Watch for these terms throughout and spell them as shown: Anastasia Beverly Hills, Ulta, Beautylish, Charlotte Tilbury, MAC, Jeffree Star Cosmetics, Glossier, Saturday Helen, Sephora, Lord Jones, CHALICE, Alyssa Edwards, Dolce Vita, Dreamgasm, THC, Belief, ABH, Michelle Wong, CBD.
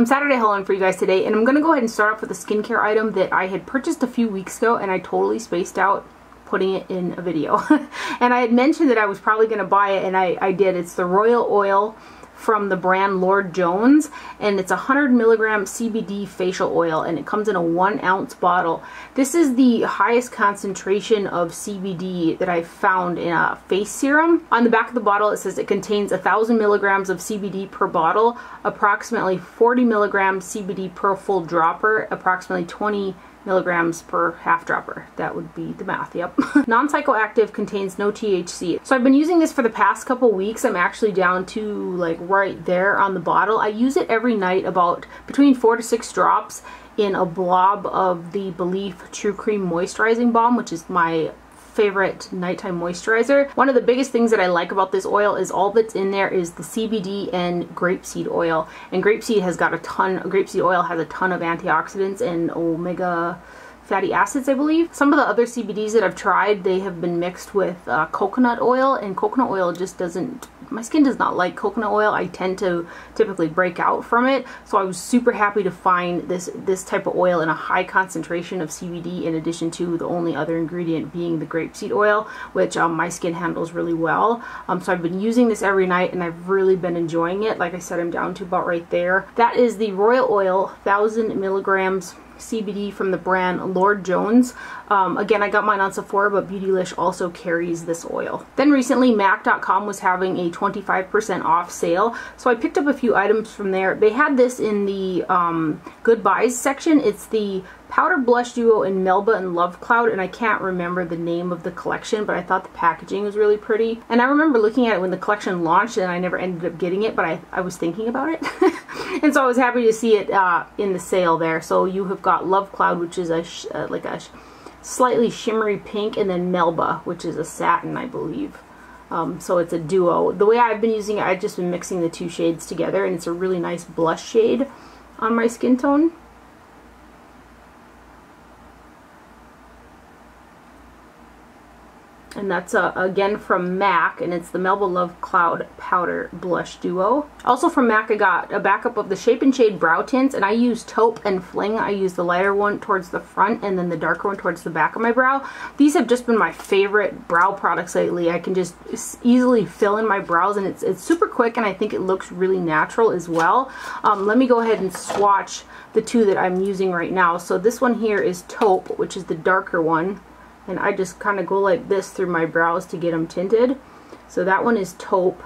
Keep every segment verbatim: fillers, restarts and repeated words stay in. I'm Saturday Helen for you guys today, and I'm going to go ahead and start off with a skincare item that I had purchased a few weeks ago and I totally spaced out putting it in a video. And I had mentioned that I was probably going to buy it, and I, I did. It's the Royal Oil from the brand Lord Jones, and it's a one hundred milligram C B D facial oil, and it comes in a one ounce bottle. This is the highest concentration of C B D that I've found in a face serum. On the back of the bottle it says it contains a thousand milligrams of C B D per bottle, approximately forty milligrams C B D per full dropper, approximately twenty milligrams per half dropper. That would be the math, yep. Non-psychoactive, contains no T H C. So I've been using this for the past couple weeks. I'm actually down to like right there on the bottle. I use it every night, about between four to six drops in a blob of the Belief True Cream Moisturizing Balm, which is my favorite nighttime moisturizer. One of the biggest things that I like about this oil is all that's in there is the C B D and grapeseed oil. And grapeseed has got a ton, grapeseed oil has a ton of antioxidants and omega fatty acids, I believe. Some of the other C B Ds that I've tried, they have been mixed with uh, coconut oil, and coconut oil just doesn't, my skin does not like coconut oil. I tend to typically break out from it, so I was super happy to find this this type of oil in a high concentration of C B D, in addition to the only other ingredient being the grapeseed oil, which um, my skin handles really well. Um, so I've been using this every night and I've really been enjoying it. Like I said, I'm down to about right there. That is the Royal Oil one thousand milligrams C B D from the brand Lord Jones. Um, again, I got mine on Sephora, but Beautylish also carries this oil. Then recently mac dot com was having a twenty-five percent off sale, so I picked up a few items from there. They had this in the um, Good Buys section. It's the Powder Blush Duo in Melba and Love Cloud, and I can't remember the name of the collection, but I thought the packaging was really pretty. And I remember looking at it when the collection launched, and I never ended up getting it, but I, I was thinking about it. And so I was happy to see it uh, in the sale there. So you have got Love Cloud, which is a sh uh, like a sh slightly shimmery pink, and then Melba, which is a satin, I believe. Um, so it's a duo. The way I've been using it, I've just been mixing the two shades together, and it's a really nice blush shade on my skin tone. And that's uh, again from MAC, and it's the Melba Love Cloud Powder Blush Duo. Also from MAC, I got a backup of the Shape and Shade Brow Tints, and I use Taupe and Fling. I use the lighter one towards the front and then the darker one towards the back of my brow. These have just been my favorite brow products lately. I can just easily fill in my brows, and it's, it's super quick, and I think it looks really natural as well. Um, let me go ahead and swatch the two that I'm using right now. So this one here is Taupe, which is the darker one. And I just kind of go like this through my brows to get them tinted. So that one is Taupe,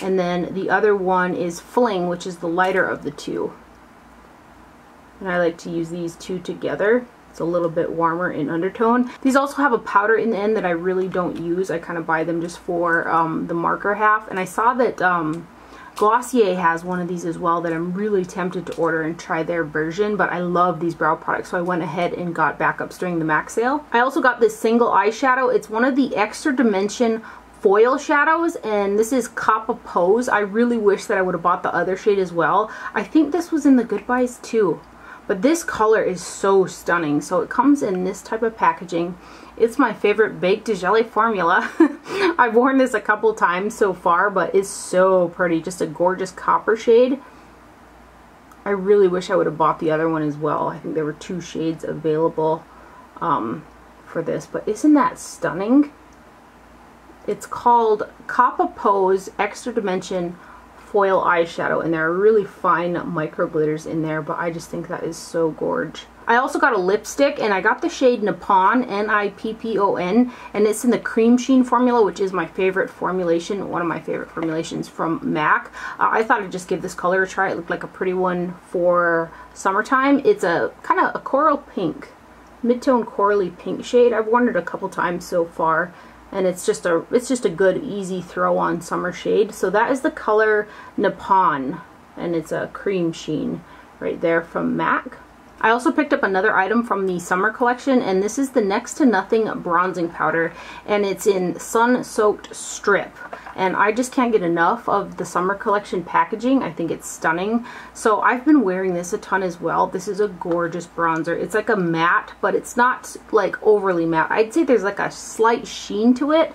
and then the other one is Fling, which is the lighter of the two. And I like to use these two together. It's a little bit warmer in undertone. These also have a powder in the end that I really don't use. I kind of buy them just for um, the marker half. And I saw that um, Glossier has one of these as well that I'm really tempted to order and try their version, but I love these brow products, so I went ahead and got backups during the MAC sale. I also got this single eyeshadow. It's one of the Extra Dimension foil shadows, and this is Copper Pose. I really wish that I would have bought the other shade as well. I think this was in the Good Buys too, but this color is so stunning. So it comes in this type of packaging. It's my favorite baked to jelly formula. I've worn this a couple times so far, but it's so pretty. Just a gorgeous copper shade. I really wish I would have bought the other one as well. I think there were two shades available um, for this, but isn't that stunning? It's called Copper Pose Extra Dimension Foil Eyeshadow, and there are really fine micro glitters in there, but I just think that is so gorgeous. I also got a lipstick, and I got the shade Nippon, N I P P O N, and it's in the Cream Sheen formula, which is my favorite formulation, one of my favorite formulations from MAC. Uh, I thought I'd just give this color a try. It looked like a pretty one for summertime. It's a kind of a coral pink, mid-tone corally pink shade. I've worn it a couple times so far, and it's just a it's just a good, easy throw-on summer shade. So that is the color Nippon, and it's a cream sheen right there from MAC. I also picked up another item from the summer collection, and this is the Next to Nothing bronzing powder, and it's in Sun Soaked Strip. And I just can't get enough of the summer collection packaging. I think it's stunning. So I've been wearing this a ton as well. This is a gorgeous bronzer. It's like a matte, but it's not like overly matte. I'd say there's like a slight sheen to it,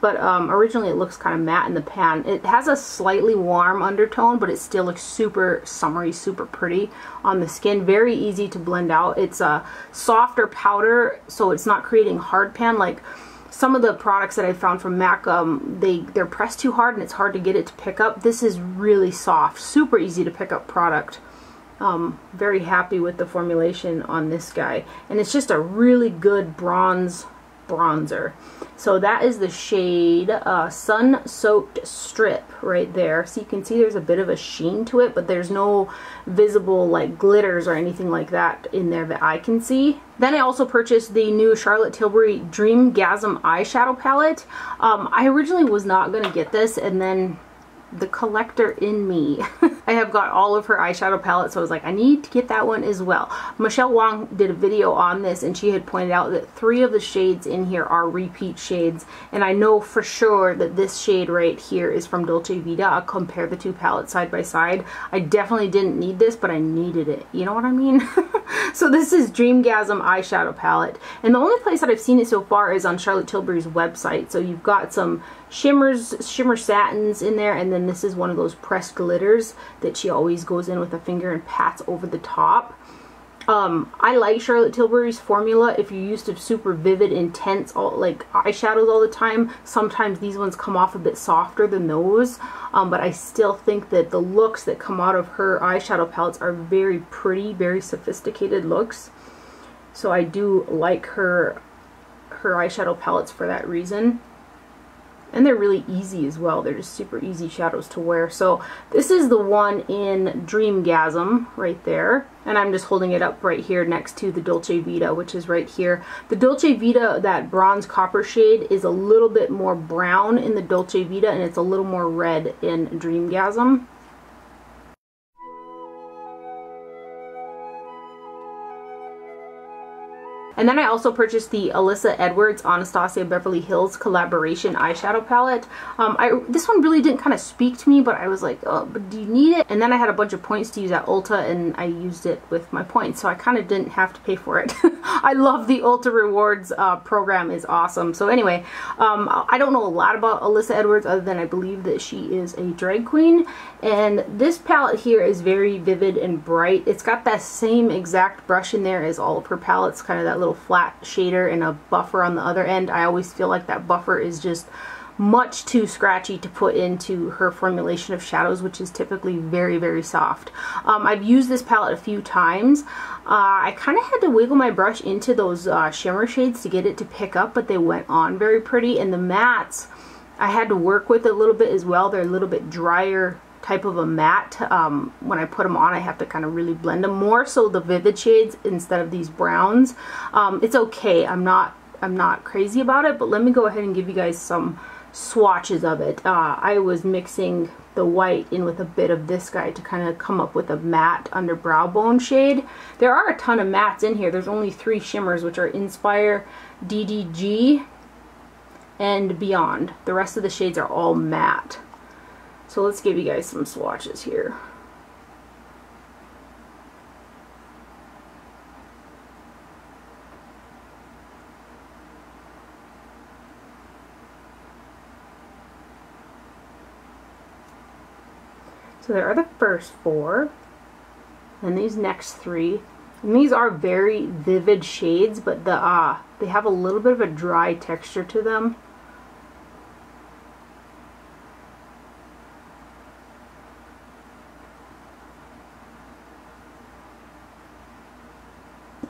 But um, originally it looks kind of matte in the pan. It has a slightly warm undertone, but it still looks super summery, super pretty on the skin. Very easy to blend out. It's a softer powder, so it's not creating hard pan. Like some of the products that I found from MAC, um, they, they're pressed too hard and it's hard to get it to pick up. This is really soft, super easy to pick up product. Um, very happy with the formulation on this guy. And it's just a really good bronze bronzer. So that is the shade uh, Sun Soaked Strip right there. So you can see there's a bit of a sheen to it, but there's no visible like glitters or anything like that in there that I can see. Then I also purchased the new Charlotte Tilbury Dreamgasm eyeshadow palette. Um, I originally was not going to get this, and then the collector in me. I have got all of her eyeshadow palettes, so I was like, I need to get that one as well. Michelle Wong did a video on this, and she had pointed out that three of the shades in here are repeat shades, and I know for sure that this shade right here is from Dolce Vita. I'll compare the two palettes side by side. I definitely didn't need this, but I needed it. You know what I mean? So this is Dreamgasm eyeshadow palette, and the only place that I've seen it so far is on Charlotte Tilbury's website. So you've got some shimmers, shimmer satins in there, and then this is one of those pressed glitters that she always goes in with a finger and pats over the top. Um, I like Charlotte Tilbury's formula. If you're used to super vivid, intense, all, like eyeshadows all the time, sometimes these ones come off a bit softer than those. Um, but I still think that the looks that come out of her eyeshadow palettes are very pretty, very sophisticated looks. So I do like her, her eyeshadow palettes for that reason. And they're really easy as well. They're just super easy shadows to wear. So this is the one in Dreamgasm right there. And I'm just holding it up right here next to the Dolce Vita, which is right here. The Dolce Vita, that bronze copper shade, is a little bit more brown in the Dolce Vita, and it's a little more red in Dreamgasm. And then I also purchased the Alyssa Edwards Anastasia Beverly Hills collaboration eyeshadow palette. Um, I, this one really didn't kind of speak to me, but I was like, oh, but do you need it? And then I had a bunch of points to use at Ulta, and I used it with my points, so I kind of didn't have to pay for it. I love the Ulta Rewards uh, program, is awesome. So anyway, um, I don't know a lot about Alyssa Edwards other than I believe that she is a drag queen. And this palette here is very vivid and bright. It's got that same exact brush in there as all of her palettes, kind of that little flat shader and a buffer on the other end. I always feel like that buffer is just much too scratchy to put into her formulation of shadows, which is typically very, very soft. Um, I've used this palette a few times. Uh, I kind of had to wiggle my brush into those uh, shimmer shades to get it to pick up, but they went on very pretty. And the mattes I had to work with a little bit as well. They're a little bit drier type of a matte. Um, when I put them on, I have to kind of really blend them, more so the vivid shades instead of these browns. Um, it's okay. I'm not I'm not crazy about it, but let me go ahead and give you guys some swatches of it. Uh, I was mixing the white in with a bit of this guy to kind of come up with a matte under brow bone shade. There are a ton of mattes in here. There's only three shimmers, which are Inspire, D D G, and Beyond. The rest of the shades are all matte. So let's give you guys some swatches here. So there are the first four, and these next three. And these are very vivid shades, but the uh, they have a little bit of a dry texture to them.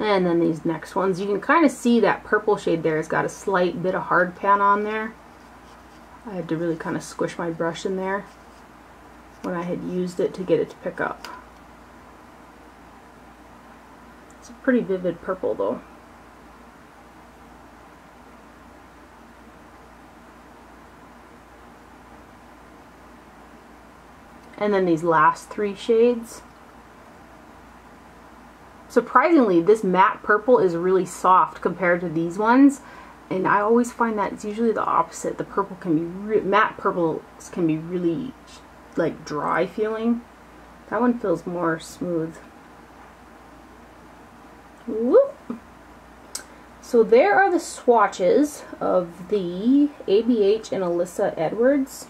And then these next ones, you can kind of see that purple shade there has got a slight bit of hard pan on there. I had to really kind of squish my brush in there when I had used it to get it to pick up. It's a pretty vivid purple though. And then these last three shades. Surprisingly, this matte purple is really soft compared to these ones, and I always find that it's usually the opposite. The purple can be re matte purples can be really like dry feeling. That one feels more smooth. Whoop. So there are the swatches of the A B H and Alyssa Edwards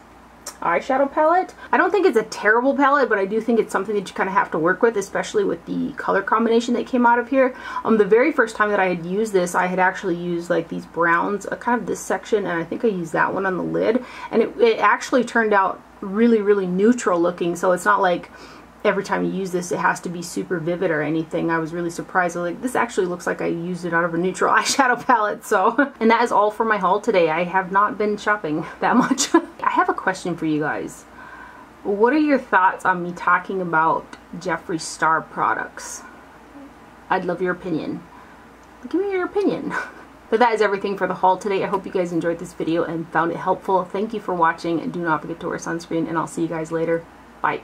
eyeshadow palette. I don't think it's a terrible palette, but I do think it's something that you kind of have to work with, especially with the color combination that came out of here. Um, the very first time that I had used this, I had actually used like these browns, uh, kind of this section, and I think I used that one on the lid, and it, it actually turned out really, really neutral looking, so it's not like every time you use this it has to be super vivid or anything. I was really surprised. I was like, this actually looks like I used it out of a neutral eyeshadow palette. So, and that is all for my haul today. I have not been shopping that much. I have a question for you guys. What are your thoughts on me talking about Jeffree Star products? I'd love your opinion. Give me your opinion. But that is everything for the haul today. I hope you guys enjoyed this video and found it helpful. Thank you for watching. Do not forget to wear sunscreen, and I'll see you guys later. Bye.